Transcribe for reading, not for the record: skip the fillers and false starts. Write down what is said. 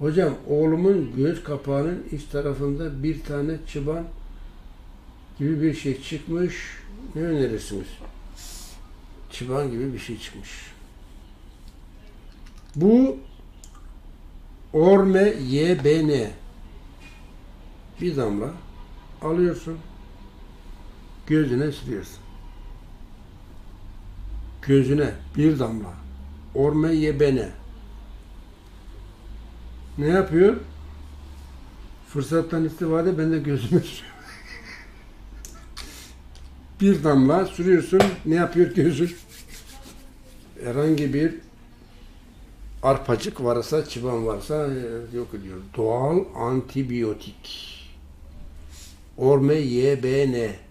Hocam oğlumun göğüs kapağının iç tarafında bir tane çıban gibi bir şey çıkmış. Ne önerirsiniz? Çıban gibi bir şey çıkmış. Bu Orme YBN. Bir damla alıyorsun. Gözüne sürüyorsun. Gözüne bir damla. Orme YBN. Ne yapıyor? Fırsattan istifade ben de gözüme sürüyorum. Bir damla sürüyorsun. Ne yapıyor gözün? Herhangi bir arpacık varsa, çıban varsa yok ediyor. Doğal antibiyotik. Orme YBN.